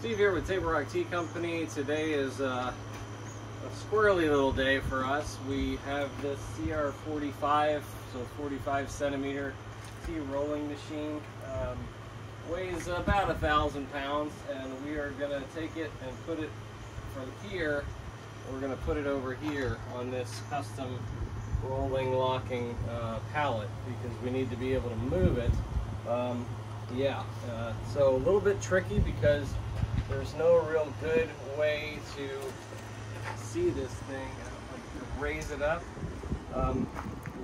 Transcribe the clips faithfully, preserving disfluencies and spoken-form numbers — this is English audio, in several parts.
Steve here with Table Rock Tea Company. Today is uh, a squirrely little day for us. We have this C R forty-five, so forty-five centimeter tea rolling machine. Um, weighs about a thousand pounds, and we are going to take it and put it from here. We're going to put it over here on this custom rolling locking uh, pallet because we need to be able to move it. Um, yeah, uh, so a little bit tricky because there's no real good way to see this thing, uh, to raise it up. Um,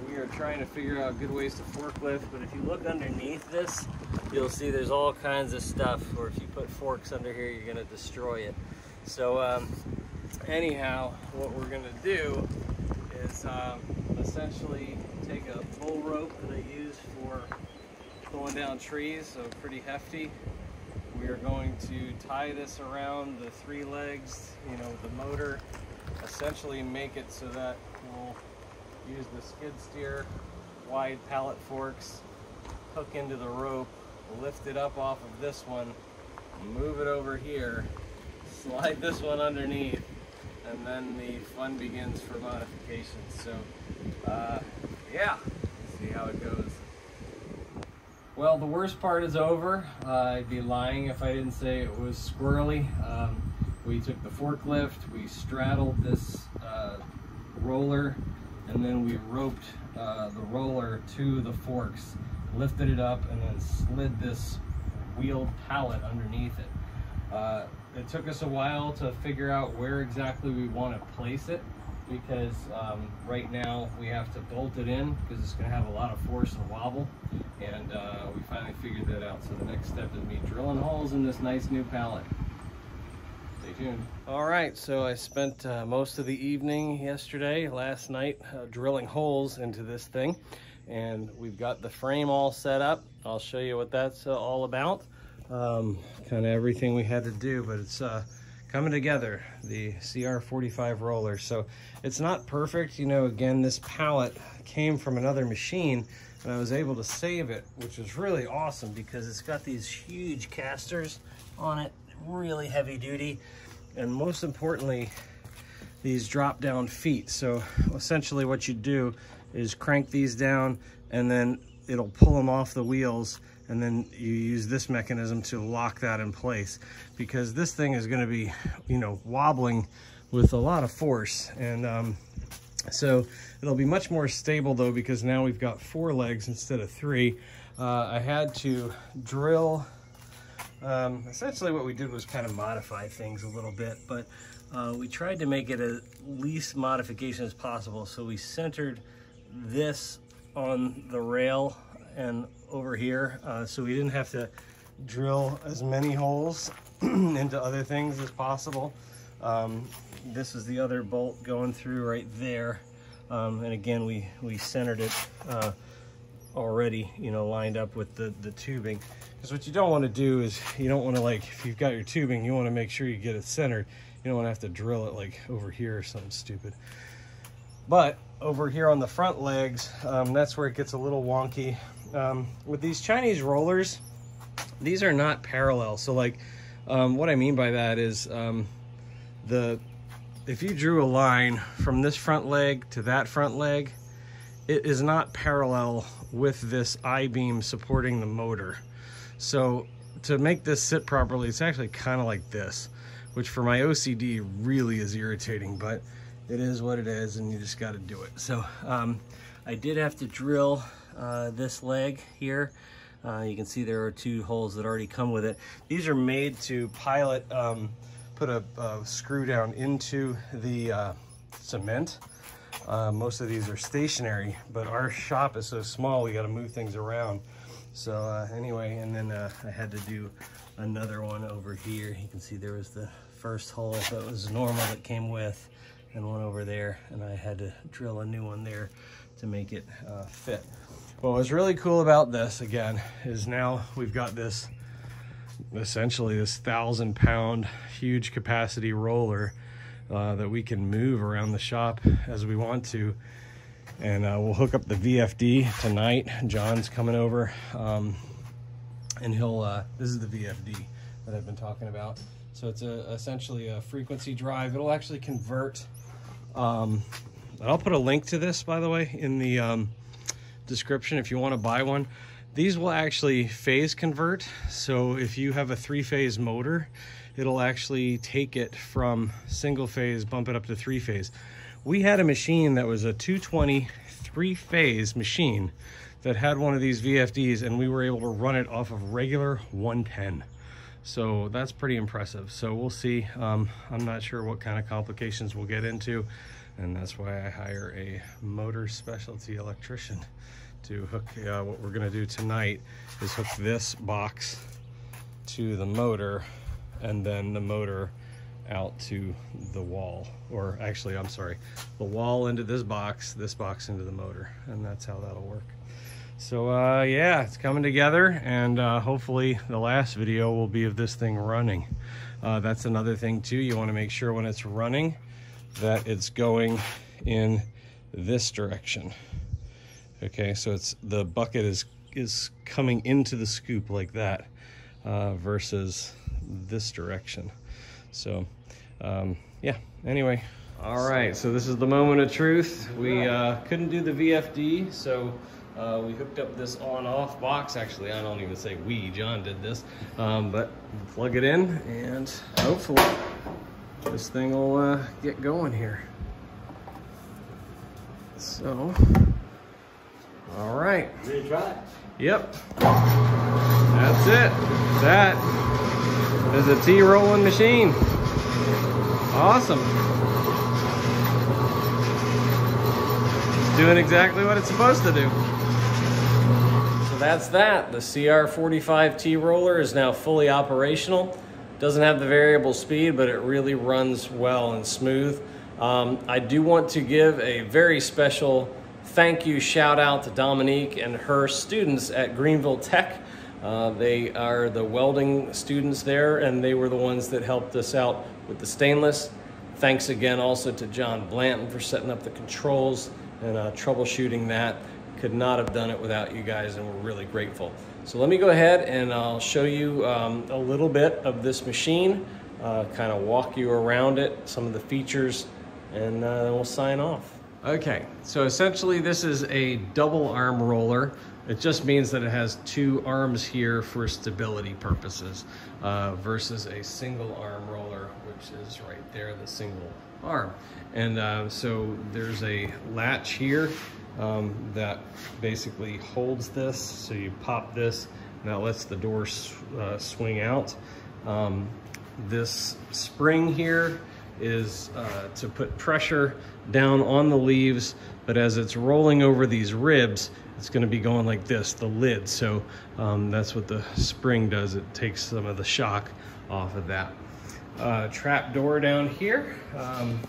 we are trying to figure out good ways to forklift, but if you look underneath this, you'll see there's all kinds of stuff, or if you put forks under here, you're going to destroy it. So um, anyhow, what we're going to do is um, essentially take a bull rope that I use for pulling down trees, so pretty hefty. We are going to tie this around the three legs, you know, the motor, essentially make it so that we'll use the skid steer, wide pallet forks, hook into the rope, lift it up off of this one, move it over here, slide this one underneath, and then the fun begins for modifications. So, uh, yeah, let's see how it goes. Well, the worst part is over. Uh, I'd be lying if I didn't say it was squirrely. Um, we took the forklift, we straddled this uh, roller, and then we roped uh, the roller to the forks, lifted it up, and then slid this wheeled pallet underneath it. Uh, It took us a while to figure out where exactly we want to place it because um, right now we have to bolt it in because it's going to have a lot of force and wobble, and uh, we finally figured that out. So the next step is me drilling holes in this nice new pallet. Stay tuned. All right, so I spent uh, most of the evening yesterday, last night, uh, drilling holes into this thing, and we've got the frame all set up. I'll show you what that's uh, all about. Um, kind of everything we had to do, but it's uh, coming together, the C R forty-five roller. So it's not perfect, you know. Again, this pallet came from another machine and I was able to save it, which is really awesome because it's got these huge casters on it, really heavy duty, and most importantly, these drop down feet. So essentially what you do is crank these down and then it'll pull them off the wheels, and then you use this mechanism to lock that in place because this thing is going to be, you know, wobbling with a lot of force. And um, so it'll be much more stable though, because now we've got four legs instead of three. Uh, I had to drill, um, essentially what we did was kind of modify things a little bit, but uh, we tried to make it as least modification as possible. So we centered this on the rail and over here, uh, so we didn't have to drill as many holes into other things as possible. Um, this is the other bolt going through right there, um, and again we we centered it uh, already, you know, lined up with the the tubing, because what you don't want to do is you don't want to, like, if you've got your tubing, you want to make sure you get it centered. You don't want to have to drill it like over here or something stupid. But over here on the front legs, um, that's where it gets a little wonky. Um, with these Chinese rollers, these are not parallel. So like, um, what I mean by that is um, the, if you drew a line from this front leg to that front leg, it is not parallel with this I-beam supporting the motor. So to make this sit properly, it's actually kind of like this, which for my O C D really is irritating, but it is what it is, and you just got to do it. So um, I did have to drill uh, this leg here. Uh, you can see there are two holes that already come with it. These are made to pilot, um, put a, a screw down into the uh, cement. Uh, most of these are stationary, but our shop is so small, we got to move things around. So uh, anyway, and then uh, I had to do another one over here. You can see there was the first hole that was normal that came with, and one over there, and I had to drill a new one there to make it uh, fit. Well, what's really cool about this, again, is now we've got this, essentially this thousand pound huge capacity roller uh, that we can move around the shop as we want to. And uh, we'll hook up the V F D tonight. John's coming over, um, and he'll, uh, this is the V F D. that I've been talking about. So it's a, essentially a frequency drive. It'll actually convert. Um, I'll put a link to this, by the way, in the um, description if you want to buy one. These will actually phase convert. So if you have a three-phase motor, it'll actually take it from single phase, bump it up to three phase. We had a machine that was a two twenty three-phase machine that had one of these V F Ds, and we were able to run it off of regular one ten. So that's pretty impressive. So we'll see. Um, I'm not sure what kind of complications we'll get into, and that's why I hire a motor specialty electrician to hook, uh, what we're gonna do tonight is hook this box to the motor and then the motor out to the wall, or actually, I'm sorry, the wall into this box, this box into the motor, and that's how that'll work. So uh, yeah, it's coming together, and uh, hopefully the last video will be of this thing running. Uh, that's another thing too, you wanna make sure when it's running that it's going in this direction. Okay, so it's, the bucket is, is coming into the scoop like that uh, versus this direction. So um, yeah, anyway. All right, so this is the moment of truth. We uh, couldn't do the V F D, so uh, we hooked up this on-off box. Actually, I don't even say we, John did this, um, but plug it in and hopefully this thing will uh, get going here. So, all right. Ready to try it? Yep, that's it. That is a tea rolling machine. Awesome. Doing exactly what it's supposed to do. So that's that. The C R forty-five T roller is now fully operational. Doesn't have the variable speed, but it really runs well and smooth. Um, I do want to give a very special thank you shout out to Dominique and her students at Greenville Tech. Uh, they are the welding students there, and they were the ones that helped us out with the stainless. Thanks again also to John Blanton for setting up the controls and uh, troubleshooting that. Could not have done it without you guys, and we're really grateful. So let me go ahead and I'll show you um, a little bit of this machine, uh, kind of walk you around it, some of the features, and uh, then we'll sign off. Okay, so essentially this is a double arm roller. It just means that it has two arms here for stability purposes uh, versus a single arm roller, which is right there, the single arm. And uh, so there's a latch here um, that basically holds this. So you pop this and that lets the door uh, swing out. Um, this spring here is uh, to put pressure down on the leaves, but as it's rolling over these ribs, it's going to be going like this, the lid. So um, that's what the spring does. It takes some of the shock off of that. Uh, trap door down here. Um,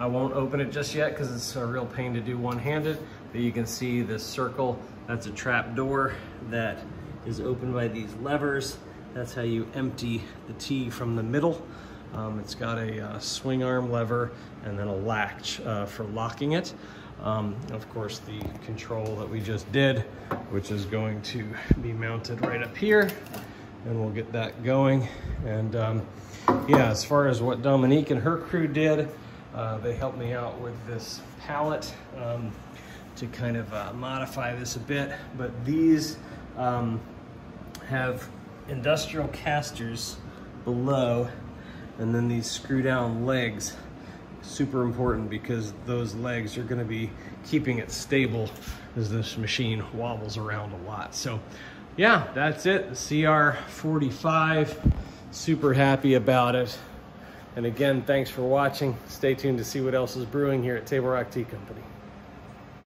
I won't open it just yet because it's a real pain to do one-handed, but you can see this circle. That's a trap door that is opened by these levers. That's how you empty the tea from the middle. Um, it's got a uh, swing arm lever and then a latch uh, for locking it. Um, of course, the control that we just did, which is going to be mounted right up here, and we'll get that going. And um, yeah, as far as what Dominique and her crew did, uh, they helped me out with this pallet um, to kind of uh, modify this a bit. But these um, have industrial casters below, and then these screw down legs. Super important, because those legs are going to be keeping it stable as this machine wobbles around a lot. So yeah, that's it, the C R forty-five. Super happy about it. And again, thanks for watching. Stay tuned to see what else is brewing here at Table Rock Tea Company.